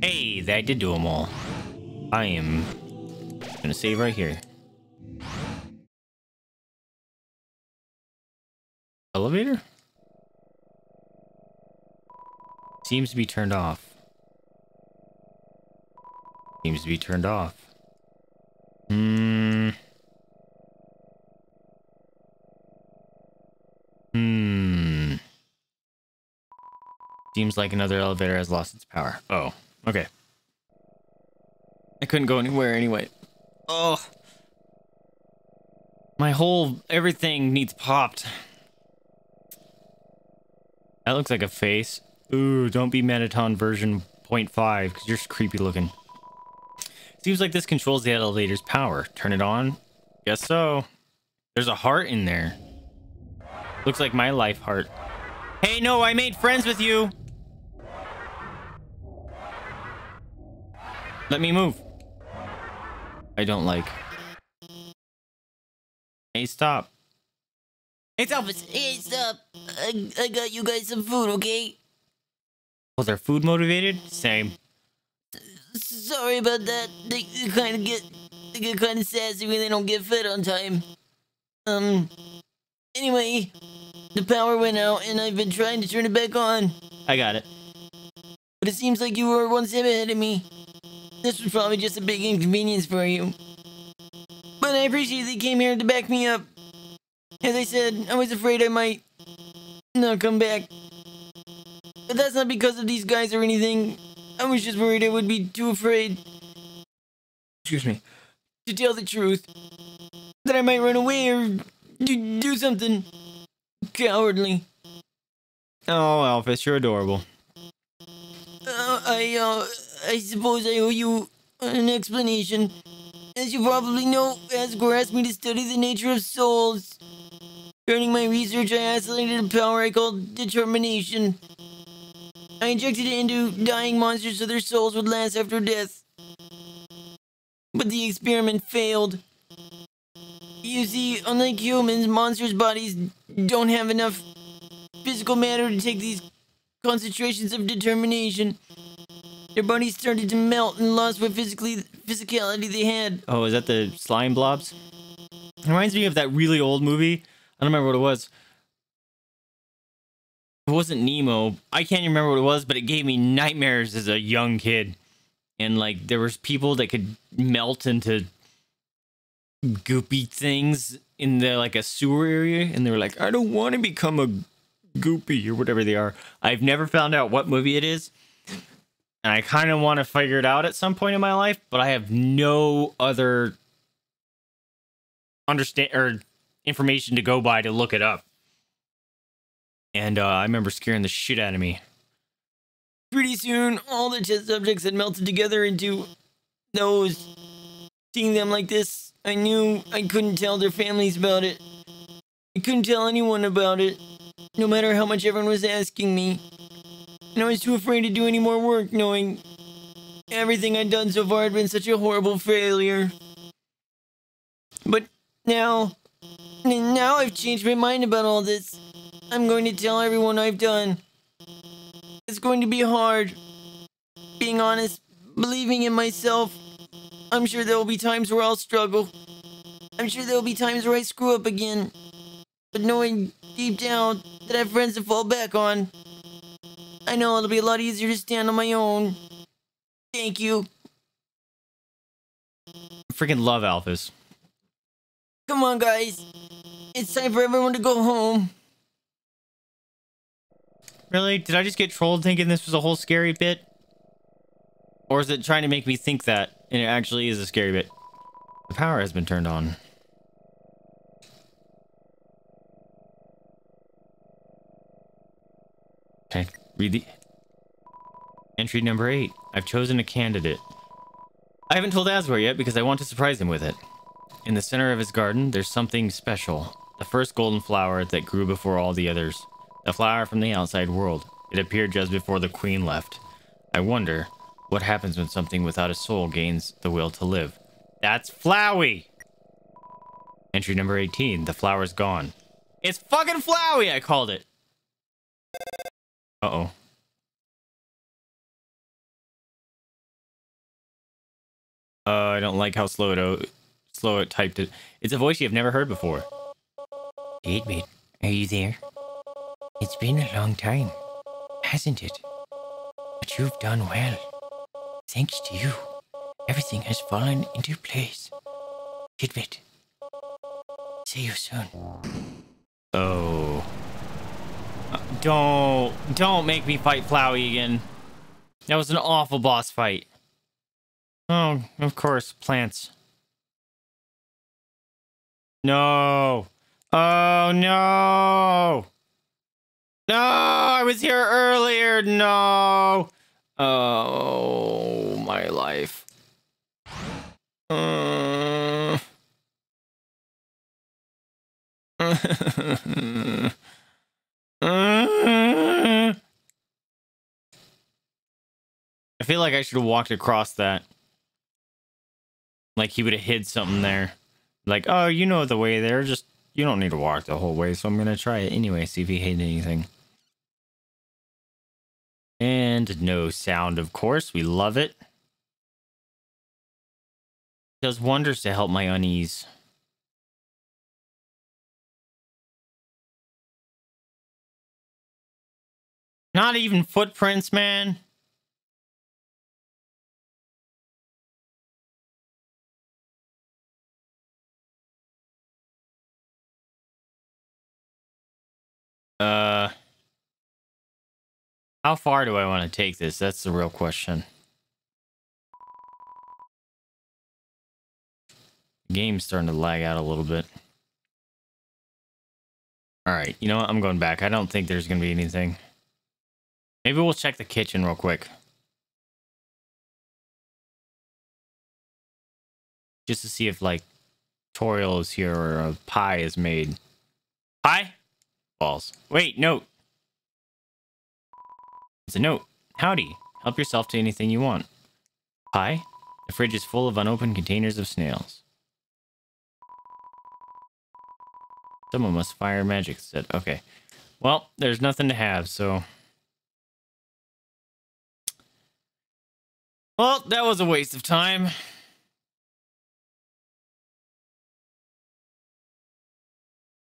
Hey, that did do them all. I am gonna save right here. Elevator? Seems to be turned off. Seems to be turned off. Seems like another elevator has lost its power. Oh, okay. I couldn't go anywhere anyway. Oh. My whole everything needs popped. That looks like a face. Ooh, don't be Mettaton version 0.5 because you're creepy looking. Seems like this controls the elevator's power. Turn it on? Guess so. There's a heart in there. Looks like my life heart. Hey, no, I made friends with you. Let me move. I don't like. Hey, stop. It's Alphys. Hey, stop. I got you guys some food, okay? Was our food motivated? Same. Sorry about that. They get kind of sassy when they don't get fed on time. Anyway, the power went out and I've been trying to turn it back on. I got it. But it seems like you were one step ahead of me. This was probably just a big inconvenience for you. But I appreciate they came here to back me up. As I said, I was afraid I might not come back. But that's not because of these guys or anything. I was just worried I would be too afraid. Excuse me. To tell the truth. That I might run away or do something cowardly. Oh, Alphys, you're adorable. I suppose I owe you an explanation. As you probably know, Asgore asked me to study the nature of souls. During my research, I isolated a power I called determination. I injected it into dying monsters so their souls would last after death. But the experiment failed. You see, unlike humans, monsters' bodies don't have enough physical matter to take these concentrations of determination. Their bodies started to melt and lost what physicality they had. Oh, is that the slime blobs? It reminds me of that really old movie. I don't remember what it was. It wasn't Nemo. I can't remember what it was, but it gave me nightmares as a young kid. And like, there was people that could melt into goopy things in the, like, a sewer area. And they were like, I don't want to become a goopy or whatever they are. I've never found out what movie it is. And I kind of want to figure it out at some point in my life, but I have no other information to go by to look it up. And I remember scaring the shit out of me. Pretty soon, all the test subjects had melted together into those. Seeing them like this, I knew I couldn't tell their families about it. I couldn't tell anyone about it, no matter how much everyone was asking me. And I was too afraid to do any more work, knowing everything I'd done so far had been such a horrible failure. But now I've changed my mind about all this. I'm going to tell everyone I've done. It's going to be hard. Being honest, believing in myself. I'm sure there will be times where I'll struggle. I'm sure there will be times where I screw up again. But knowing deep down that I have friends to fall back on. I know it'll be a lot easier to stand on my own. Thank you. I freaking love Alphys. Come on, guys. It's time for everyone to go home. Really? Did I just get trolled thinking this was a whole scary bit? Or is it trying to make me think that, and it actually is a scary bit? The power has been turned on. Okay. Read the entry number 8. I've chosen a candidate. I haven't told Asgore yet because I want to surprise him with it. In the center of his garden, there's something special. The first golden flower that grew before all the others. A flower from the outside world. It appeared just before the queen left. I wonder what happens when something without a soul gains the will to live. That's Flowey! Entry number 18. The flower's gone. It's fucking Flowey, I called it! Uh-oh. I don't like how slow it typed it. It's a voice you have never heard before. Deadbeat, are you there? It's been a long time, hasn't it? But you've done well. Thanks to you, everything has fallen into place. Tidbit, see you soon. Oh. Don't make me fight Flowey again. That was an awful boss fight. Oh, of course, plants. No. Oh, no. No, I was here earlier. No. Oh, my life. I feel like I should have walked across that. Like he would have hid something there. Like, oh, you know the way there. Just, you don't need to walk the whole way. So I'm going to try it anyway. See if he hid anything. And no sound, of course. We love it. Does wonders to help my unease. Not even footprints, man. How far do I want to take this? That's the real question. The game's starting to lag out a little bit. Alright, you know what? I'm going back. I don't think there's going to be anything. Maybe we'll check the kitchen real quick. Just to see if, like, Toriel is here or a pie is made. Pie? Balls. Wait, note. It's a note. Howdy. Help yourself to anything you want. Pie? The fridge is full of unopened containers of snails. Someone must fire magic, said. Okay. Well, there's nothing to have, so... Well, that was a waste of time.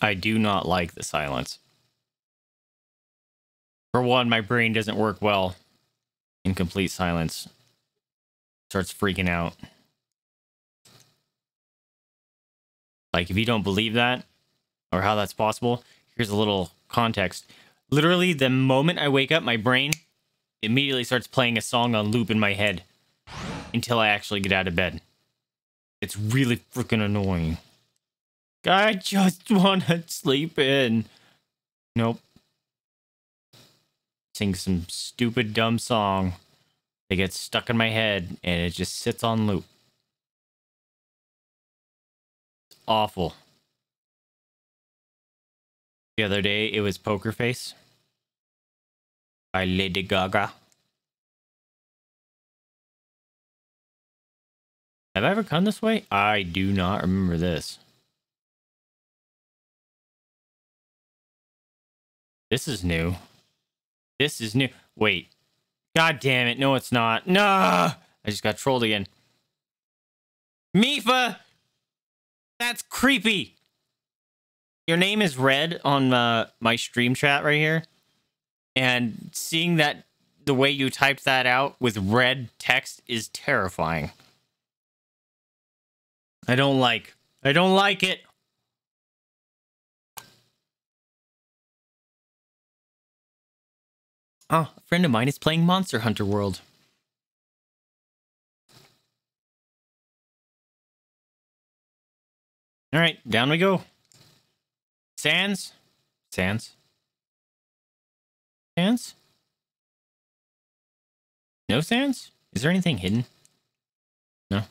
I do not like the silence. For one, my brain doesn't work well in complete silence. Starts freaking out. Like, if you don't believe that, or how that's possible, here's a little context. Literally, the moment I wake up, my brain immediately starts playing a song on loop in my head until I actually get out of bed. It's really freaking annoying. I just want to sleep in. Nope. Sing some stupid, dumb song. It gets stuck in my head, and it just sits on loop. It's awful. The other day, it was Poker Face by Lady Gaga. Have I ever come this way? I do not remember this. This is new. This is new. Wait. God damn it. No, it's not. No! I just got trolled again. Mifa! That's creepy! Your name is read on my stream chat right here. And seeing that the way you typed that out with red text is terrifying. I don't like it. Oh, a friend of mine is playing Monster Hunter World. All right, down we go. Sans? No Sans? Is there anything hidden? No.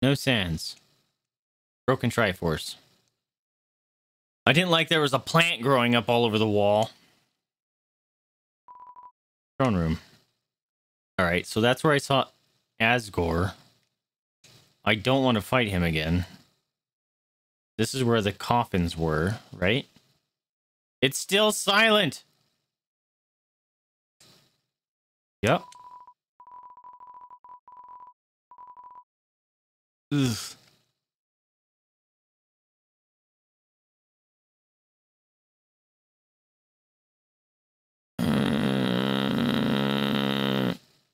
No Sans. Broken Triforce. I didn't like there was a plant growing up all over the wall. Throne room. Alright, so that's where I saw Asgore. I don't want to fight him again. This is where the coffins were, right? It's still silent! Yep. Ugh.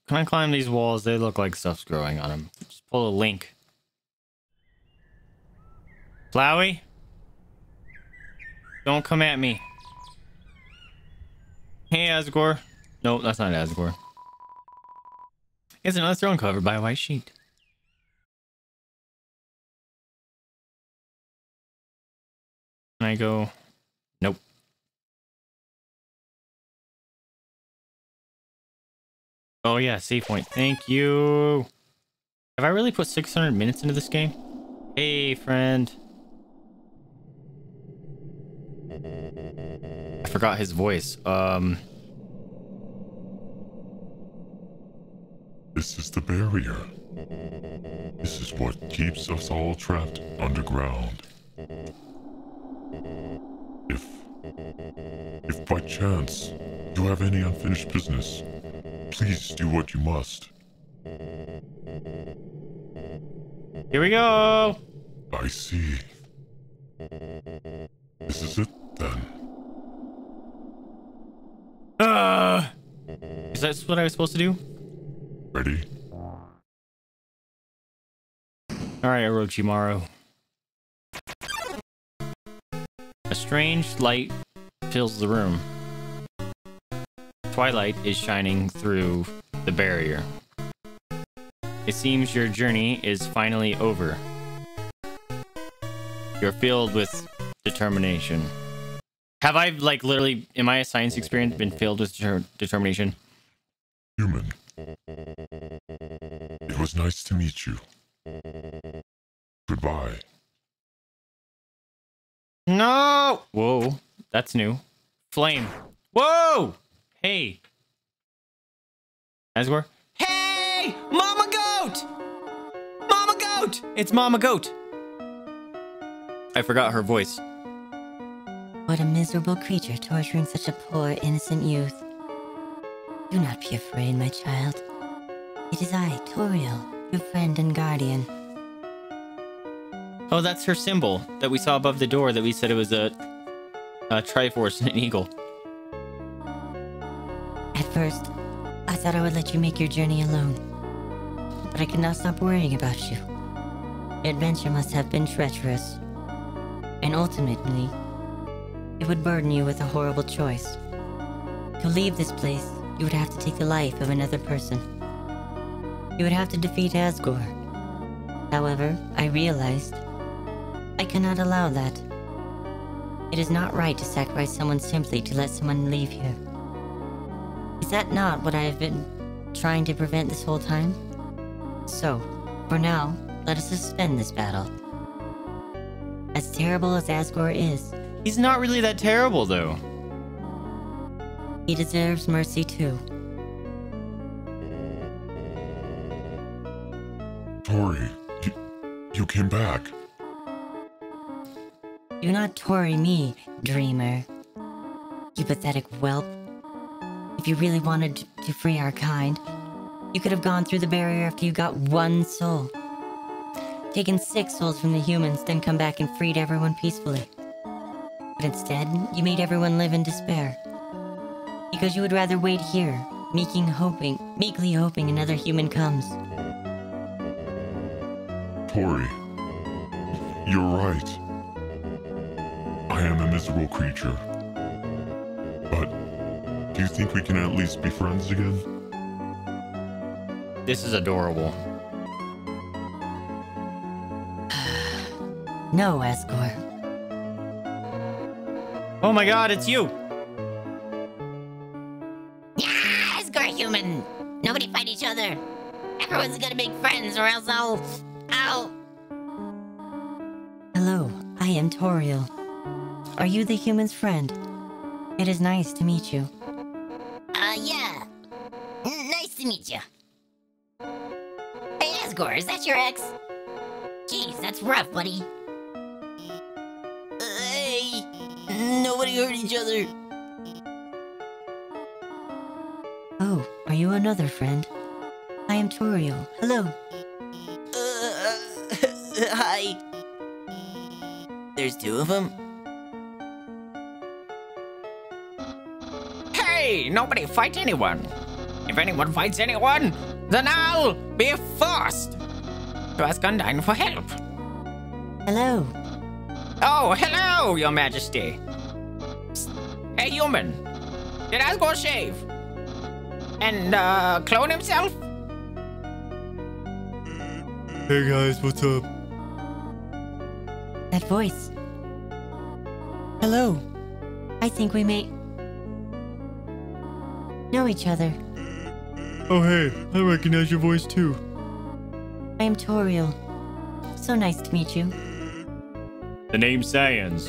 Can I climb these walls? They look like stuff's growing on them. Just pull a link. Flowey? Don't come at me. Hey, Asgore. Nope, that's not Asgore. It's another throne covered by a white sheet. Can I go? Nope. Oh yeah, save point. Thank you. Have I really put 600 minutes into this game? Hey, friend. I forgot his voice. This is the barrier. This is what keeps us all trapped underground. If by chance you have any unfinished business, please do what you must. Here we go! I see. This is it, then. Is that what I was supposed to do? Ready? Alright, Orochimaru. A strange light fills the room. Twilight is shining through the barrier. It seems your journey is finally over. You're filled with determination. Have I, like, literally, in my science experience, been filled with determination? Human. It was nice to meet you. Goodbye. No! Whoa. That's new. Flame. Whoa! Hey. Asgore? Hey! Mama Goat! Mama Goat! It's Mama Goat. I forgot her voice. What a miserable creature torturing such a poor, innocent youth. Do not be afraid, my child. It is I, Toriel, your friend and guardian. Oh, that's her symbol that we saw above the door that we said it was a Triforce and an eagle. At first, I thought I would let you make your journey alone, but I could not stop worrying about you. Your adventure must have been treacherous, and ultimately, it would burden you with a horrible choice. To leave this place, you would have to take the life of another person. You would have to defeat Asgore. However, I realized I cannot allow that. It is not right to sacrifice someone simply to let someone leave here. Is that not what I have been trying to prevent this whole time? So, for now, let us suspend this battle. As terrible as Asgore is... He's not really that terrible, though. He deserves mercy, too. Tori, you came back. Do not Tori me, dreamer. You pathetic whelp. If you really wanted to free our kind, you could have gone through the barrier after you got one soul. Taken 6 souls from the humans, then come back and freed everyone peacefully. But instead, you made everyone live in despair. Because you would rather wait here, meekly hoping another human comes. Tori, you're right. I am a miserable creature. But... do you think we can at least be friends again? This is adorable. No, Asgore. Oh my god, it's you! Yeah, Asgore human! Nobody fight each other! Everyone's gonna make friends or else I'll... Hello, I am Toriel. Are you the human's friend? It is nice to meet you. Yeah. Nice to meet you. Hey, Asgore, is that your ex? Jeez, that's rough, buddy. Hey, nobody hurt each other. Oh, are you another friend? I am Toriel. Hello. Hi. There's two of them? Hey, nobody fight anyone. If anyone fights anyone, then I'll be forced to ask Undyne for help. Hello. Oh, hello, Your Majesty. Hey, human. Did Asgore shave? And, clone himself? Hey guys, what's up? That voice. Hello. I think we may know each other. Oh hey, I recognize your voice too. I am Toriel. So nice to meet you. The name Sans.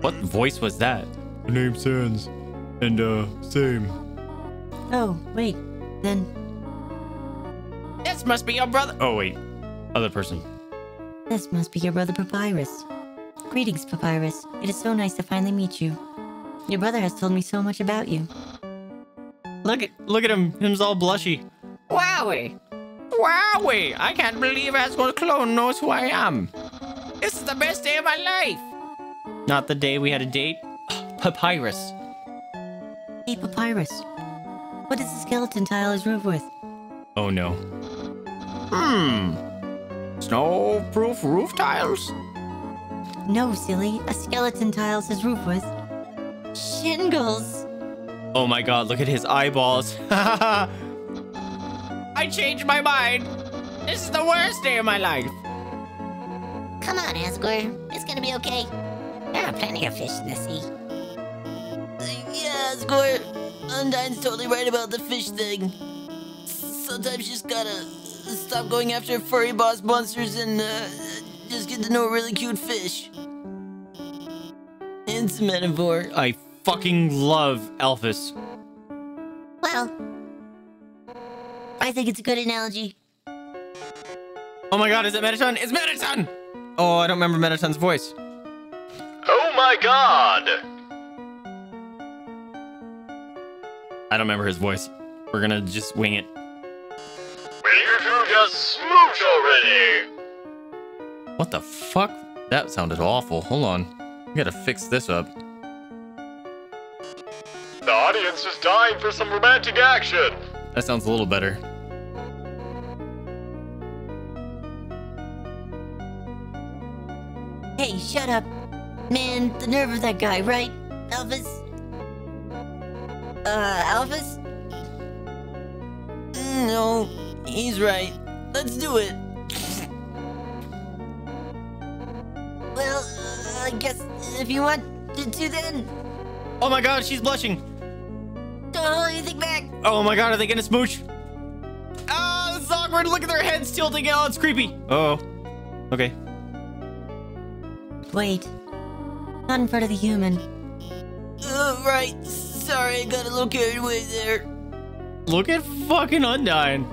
What voice was that? The name Sans. And same. Oh, wait, then. This must be your brother. Oh wait. Other person. This must be your brother Papyrus. Greetings, Papyrus. It is so nice to finally meet you. Your brother has told me so much about you. Look at him. Him's all blushy. Wowie! Wowie! I can't believe Asgore's clone knows who I am. This is the best day of my life. Not the day we had a date. Papyrus. Hey, Papyrus. What does the skeleton tile is roofed with? Oh no. Snow-proof roof tiles? No, silly. A skeleton tile says roof with shingles. Oh my god, look at his eyeballs. I changed my mind. This is the worst day of my life. Come on, Asgore. It's gonna be okay. There are plenty of fish in the sea. Yeah, Asgore. Undyne's totally right about the fish thing. Sometimes you just gotta stop going after furry boss monsters and just get to know a really cute fish. It's a metaphor. I fucking love Alphys. Well, I think it's a good analogy. Oh my god, is it Mettaton? It's Mettaton! Oh, I don't remember Mettaton's voice. Oh my god! I don't remember his voice. We're gonna just wing it. You two just smooch already! What the fuck? That sounded awful. Hold on. We gotta fix this up. The audience is dying for some romantic action! That sounds a little better. Hey, shut up. Man, the nerve of that guy, right? Alphys? Alphys? No. He's right. Let's do it. Well, I guess if you want to then. Oh my god, she's blushing. Don't hold anything back. Oh my god, are they gonna smooch? Oh, this is awkward. Look at their heads tilting. Oh, it's creepy. Uh oh. Okay. Wait. Not in front of the human. Right. Sorry, I got a little carried away there. Look at fucking Undyne.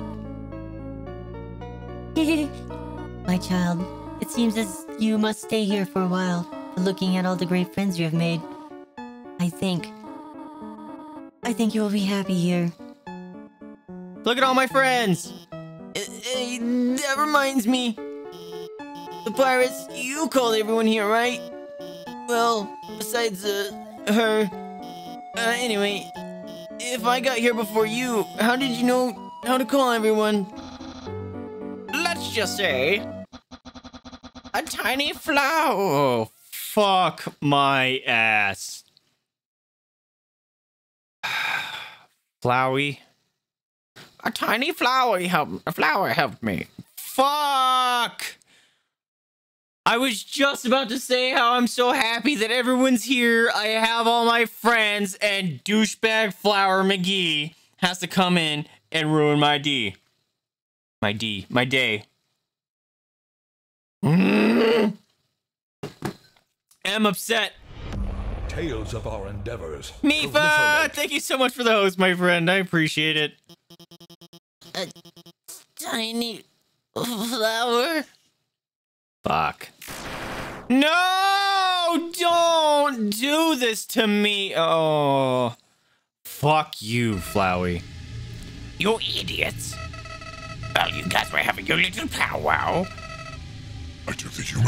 My child, it seems as you must stay here for a while, looking at all the great friends you have made. I think you will be happy here. Look at all my friends! That reminds me. The pirates, you called everyone here, right? Well, besides, her. Anyway, if I got here before you, how did you know how to call everyone? Let's just say a tiny flower. Oh, fuck my ass. Flowey. A tiny flower helped me. Fuck. I was just about to say how I'm so happy that everyone's here. I have all my friends and douchebag Flower McGee has to come in and ruin my D. My day. I'm upset. Tales of our endeavors. Mifa, thank you so much for the host, my friend. I appreciate it. A tiny flower. Fuck. No! Don't do this to me. Oh, fuck you, Flowey. You idiots. Well, you guys were having your little powwow. I took the human